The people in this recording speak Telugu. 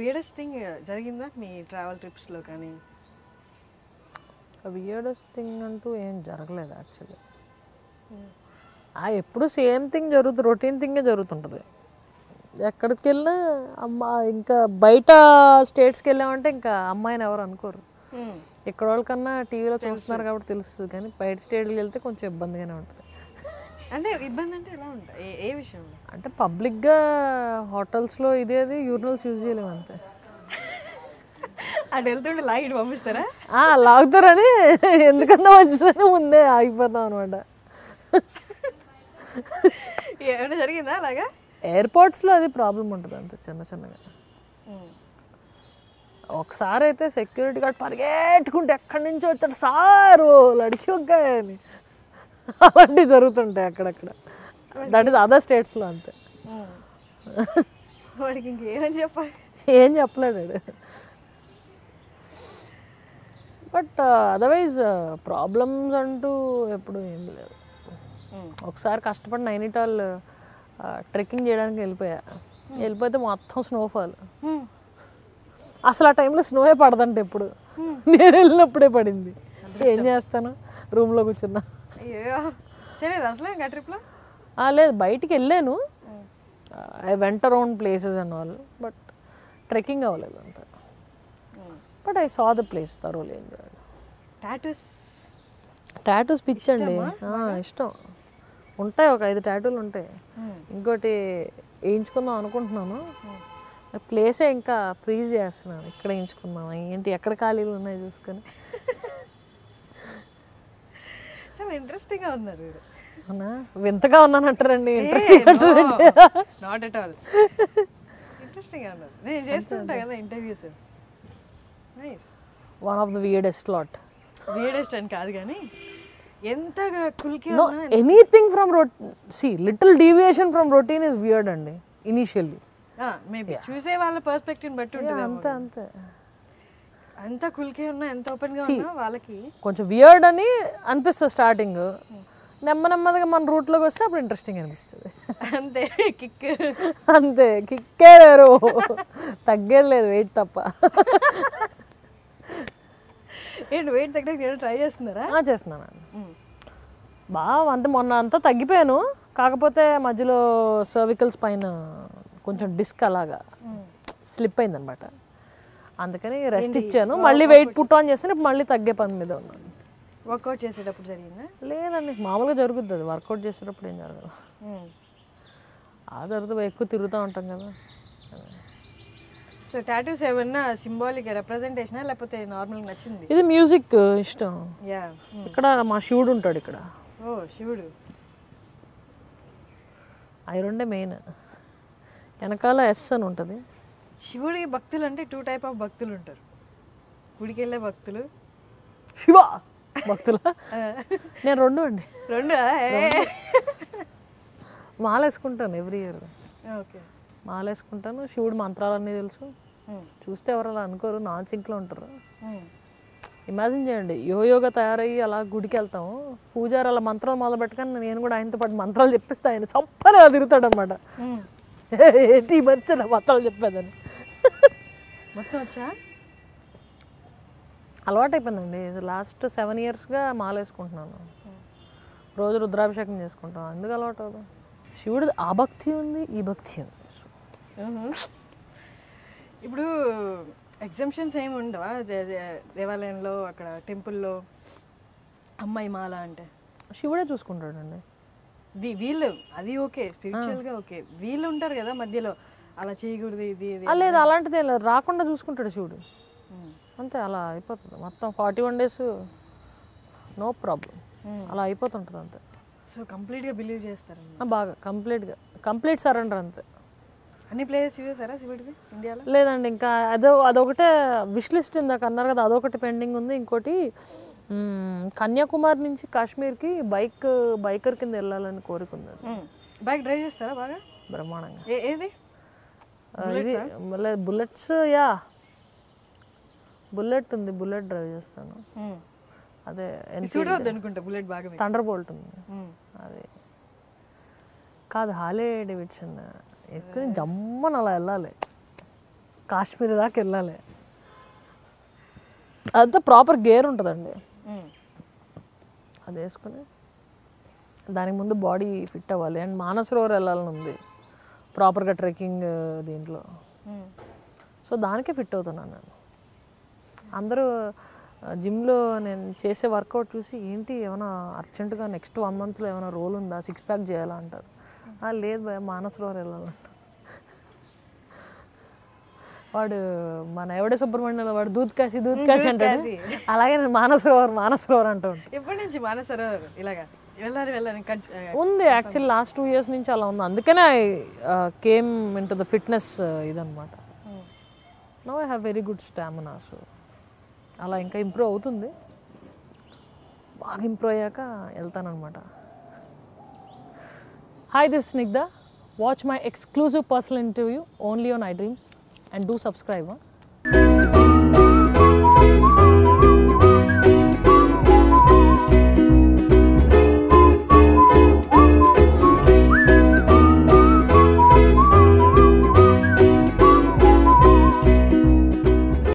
Weirdest thing jarigindha mee travel trips lo kani weirdest thing antu em jaragaledu actually aa eppudu same thing jarugutu routine thing e jarugutuntadi ekkadiki ella amma inka baita states ki ella ante inka ammayini evaru anukoru ikkadolkanna tv lo chustunaru kabatti telustadu kani baita state ki elthe konచెం ibbandigane untadi అంటే ఇబ్బంది అంటే ఎలా ఉంటాయి ఏ విషయంలో అంటే పబ్లిక్ గా హోటల్స్ లో ఇదేది యూరినల్స్ యూజ్ చేయలేం అంతే అది వెళ్తుంటే లైట్ పంపిస్తారా లాగుతారని ఎందుకన్నా వచ్చేసరికి ముందే ఆగిపోతాం అన్నమాట ఏమైనా జరిగిందా అలాగా ఎయిర్పోర్ట్స్ లో అది ప్రాబ్లం ఉంటుంది అంతే చిన్న చిన్నగా ఒకసారి అయితే సెక్యూరిటీ గార్డ్ పరిగెట్టుకుంటే ఎక్కడి నుంచి వచ్చాడు సారు లడికి ఒక్కని అలాంటివి జరుగుతుంటాయి అక్కడక్కడ దట్ ఈస్ అదర్ స్టేట్స్లో అంతే వాడికి ఇంకేమని చెప్పాలి ఏం చెప్పలేడు బట్ అదర్వైజ్ ప్రాబ్లమ్స్ అంటూ ఎప్పుడు ఏం లేదు ఒకసారి కష్టపడి నైనిటాల్ ట్రెక్కింగ్ చేయడానికి వెళ్ళిపోతే మొత్తం స్నోఫాల్ అసలు ఆ టైంలో స్నోయే పడదంటే ఎప్పుడు నేను వెళ్ళినప్పుడే పడింది ఏం చేస్తాను రూమ్లో కూర్చున్నా లేదు బయటికి వెళ్ళాను I went around places and all but trekking అవ్వలేదు అంత but I saw the place thoroughly enjoyed tattoos పిచ్చి అండి ఇష్టం ఉంటాయి ఒక 5 టాటూలు ఉంటాయి ఇంకోటి వేయించుకుందాం అనుకుంటున్నాను ప్లేసే ఇంకా ఫ్రీజ్ చేస్తున్నాను ఇక్కడ వేయించుకున్నాను ఏంటి ఎక్కడ ఖాళీలు ఉన్నాయి చూసుకొని ఇంట్రెస్టింగ్ గా ఉన్నారు అవునా వింతగా ఉన్నాను అంటారండి ఇంట్రెస్టింగ్ అంటారండి నాట్ ఎట్ ఆల్ ఇంట్రెస్టింగ్ గా ఉన్నారు నేను చేస్తుంటా కదా interviews nice one of the weirdest lot weirdest అని కాదు కానీ ఎంతగా కుల్కి ఉన్నా anything from see little deviation from routine is weird అండి ఇనిషియల్లీ ఆ మేబీ చూసే వాళ్ళ పర్స్పెక్టివ్ బట్టి ఉంటుంది అంతే అంత కుల్కే ఉన్నా ఎంత ఓపెన్ గా ఉన్నా వాళ్ళకి కొంచెం వియర్డ్ అని అనిపిస్తుంది స్టార్టింగ్ నెమ్మదిగా మన రూట్ లోకి వస్తే అప్పుడు ఇంట్రెస్టింగ్ అనిపిస్తుంది అంతే కిక్కే లేరు తగ్గలేదు వెయిట్ తప్ప ఏంటి వెయిట్ తగ్గడానికి నేను ట్రై చేస్తున్నారా చేస్తున్నాను బాగా అంటే మొన్న అంతా తగ్గిపోయాను కాకపోతే మధ్యలో సర్వికల్స్ పైన కొంచెం డిస్క్ అలాగా స్లిప్ అయింది అనమాట అందుకని రెస్ట్ ఇచ్చాను మళ్ళీ వెయిట్ పుట్ ఆన్ చేస్తాను ఇప్పుడు మళ్ళీ తగ్గే పని మీద ఉన్నాను వర్కౌట్ చేసేటప్పుడు జరిగిందా లేదండి మామూలుగా జరుగుతుంది అది వర్కౌట్ చేసేటప్పుడు ఏం జరగదు ఆ తర్వాత ఎక్కువ తిరుగుతూ ఉంటాం కదా సో టాటూస్ ఏమన్నా సింబాలిక్ రిప్రజెంటేషన్ లేకపోతే నార్మల్గా నచ్చింది ఇది మ్యూజిక్ ఇష్టం ఇక్కడ మా శివుడు ఉంటాడు ఇక్కడ ఓ శివుడు అవి రెండే మెయిన్ వెనకాల ఎస్ అని ఉంటుంది శివుడికి భక్తులు అంటే 2 టైప్ ఆఫ్ భక్తులు ఉంటారు గుడికి వెళ్ళే భక్తులు శివ భక్తుల నేను రెండు మాల వేసుకుంటాను ఎవ్రీ ఇయర్ మాల వేసుకుంటాను శివుడు మంత్రాలన్నీ తెలుసు చూస్తే ఎవరు అలా అనుకోరు నాన్ సింక్లో ఉంటారు ఇమాజిన్ చేయండి యోగా తయారయ్యి అలా గుడికి వెళ్తాము పూజారు అలా మంత్రాలు మొదలు పెట్టుకొని నేను కూడా ఆయనతో పాటు మంత్రాలు చెప్పిస్తే ఆయన చప్పని తిరుగుతాడు అనమాట ఏంటి మర్చినా మొత్తం చెప్పేదని మొత్తం వచ్చా అలవాటు అయిపోయిందండి లాస్ట్ 7 ఇయర్స్గా మాల వేసుకుంటున్నాను రోజు రుద్రాభిషేకం చేసుకుంటాం అందుకు అలవాటు అవ్వదు శివుడు ఆ భక్తి ఉంది ఈ భక్తి ఉంది ఇప్పుడు ఎగ్జామ్షన్స్ ఏమి ఉండవా దేవాలయంలో అక్కడ టెంపుల్లో అమ్మాయి మాల అంటే శివుడే చూసుకుంటాడండి వీళ్ళు అది ఓకే స్పిరిచువల్ గా ఓకే వీళ్ళు ఉంటారు కదా మధ్యలో అలా చేయకూడదు ఇది లేదు అలాంటిది రాకుండా చూసుకుంటాడు శివుడు అంతే అలా అయిపోతుంది మొత్తం 41 డేస్ నో ప్రాబ్లం అలా అయిపోతుంటుంది అంతే సో కంప్లీట్ గా బిలీవ్ చేస్తారండి బాగా కంప్లీట్ సరెండర్ అంతే అన్ని ప్లేసెస్ చూసారా శివుడికి ఇండియాలో లేదండి ఇంకా అదొకటే విష్ లిస్ట్ ఇందాక అన్నారు కదా అదొకటి పెండింగ్ ఉంది ఇంకోటి కన్యాకుమారి నుంచి కాశ్మీర్కి బైకర్ కింద వెళ్ళాలని కోరుకున్నాను బైక్ డ్రైవ్ చేస్తారా బాగా బ్రహ్మాండంగా ఏది బుల్లెట్స్ యా బుల్లెట్ ఉంది బుల్లెట్ డ్రైవ్ చేస్తాను That's Thunderbolt. Harley Davidson. It's not a Kashmir. That's the proper gear. That's the body fit. And Manasroor is proper trekking. So, that's the fit. Andhra gym lo nen chese workout chusi enti evana urgent ga next 1 month lo evana role unda six pack cheyala antaru aa led bhai manasrovar ellala vaadu mana evade subramanyam lo vaadu doodh kasi antadu alage nen manasrovar antu eppudu nunchi manasrovar ilaga ellari vellani undi actually last 2 years nunchi ala undi andukane I came into the fitness idanamata now I have very good stamina so అలా ఇంకా ఇంప్రూవ్ అవుతుంది బాగా ఇంప్రూవ్ అయ్యాక వెళ్తాను అన్నమాట Hi, this is Snigdha. Watch my exclusive personal interview only on iDreams and do subscribe. Huh?